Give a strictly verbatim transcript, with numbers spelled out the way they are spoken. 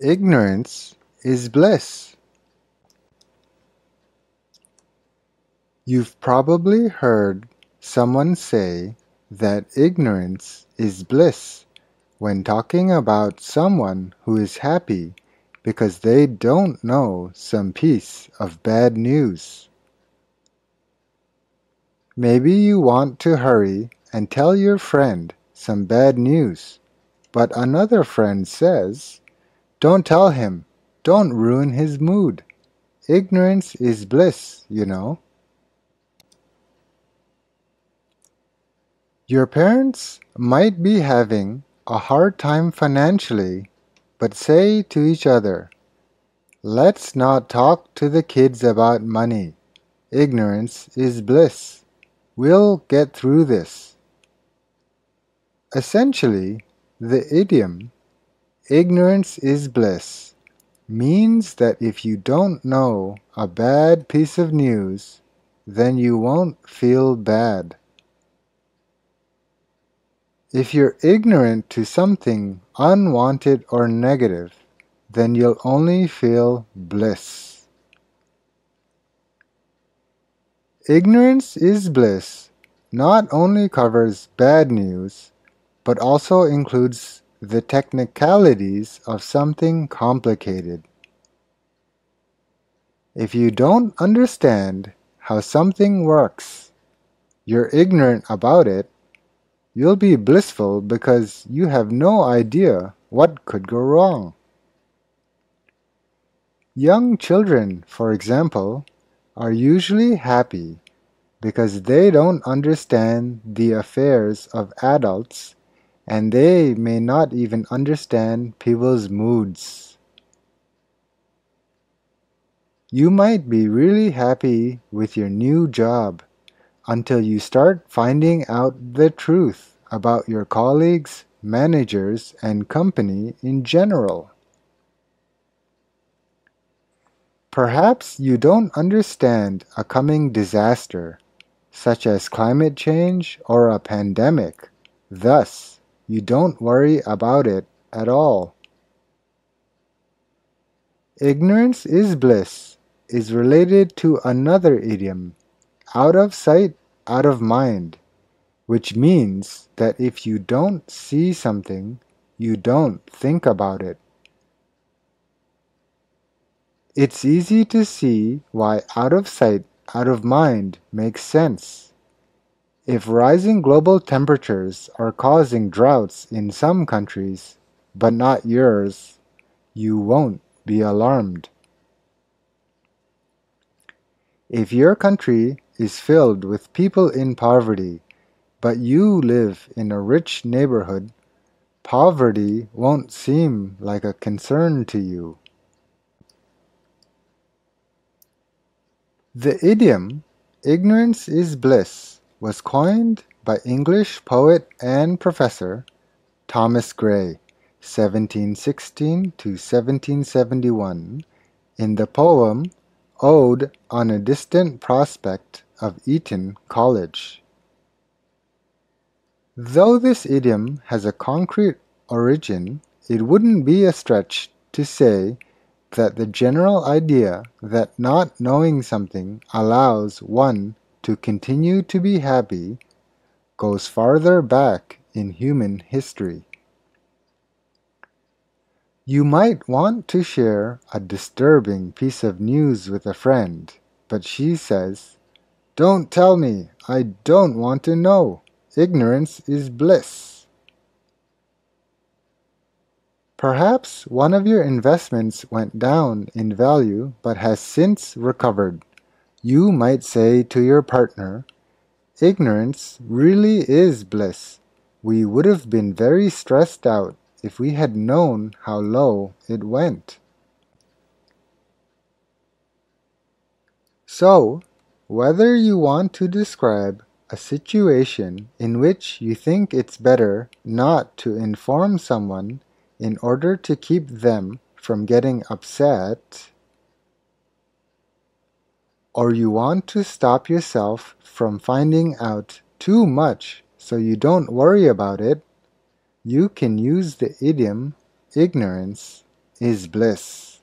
Ignorance is bliss. You've probably heard someone say that ignorance is bliss when talking about someone who is happy because they don't know some piece of bad news. Maybe you want to hurry and tell your friend some bad news, but another friend says, "Don't tell him, don't ruin his mood. Ignorance is bliss, you know." Your parents might be having a hard time financially, but say to each other, "Let's not talk to the kids about money. Ignorance is bliss. We'll get through this." Essentially, the idiom, "ignorance is bliss," means that if you don't know a bad piece of news, then you won't feel bad. If you're ignorant to something unwanted or negative, then you'll only feel bliss. Ignorance is bliss not only covers bad news, but also includes the technicalities of something complicated. If you don't understand how something works, you're ignorant about it, you'll be blissful because you have no idea what could go wrong. Young children, for example, are usually happy because they don't understand the affairs of adults, and they may not even understand people's moods. You might be really happy with your new job until you start finding out the truth about your colleagues, managers, and company in general. Perhaps you don't understand a coming disaster, such as climate change or a pandemic. Thus, you don't worry about it at all. Ignorance is bliss is related to another idiom, out of sight, out of mind, which means that if you don't see something, you don't think about it. It's easy to see why out of sight, out of mind makes sense. If rising global temperatures are causing droughts in some countries, but not yours, you won't be alarmed. If your country is filled with people in poverty, but you live in a rich neighborhood, poverty won't seem like a concern to you. The idiom, "ignorance is bliss," was coined by English poet and professor Thomas Gray, seventeen sixteen to seventeen seventy-one, in the poem Ode on a Distant Prospect of Eton College. Though this idiom has a concrete origin, it wouldn't be a stretch to say that the general idea that not knowing something allows one to continue to be happy goes farther back in human history. You might want to share a disturbing piece of news with a friend, but she says, "Don't tell me, I don't want to know. Ignorance is bliss." Perhaps one of your investments went down in value but has since recovered. You might say to your partner, "Ignorance really is bliss. We would have been very stressed out if we had known how low it went." So, whether you want to describe a situation in which you think it's better not to inform someone in order to keep them from getting upset, or you want to stop yourself from finding out too much so you don't worry about it, you can use the idiom "ignorance is blessed.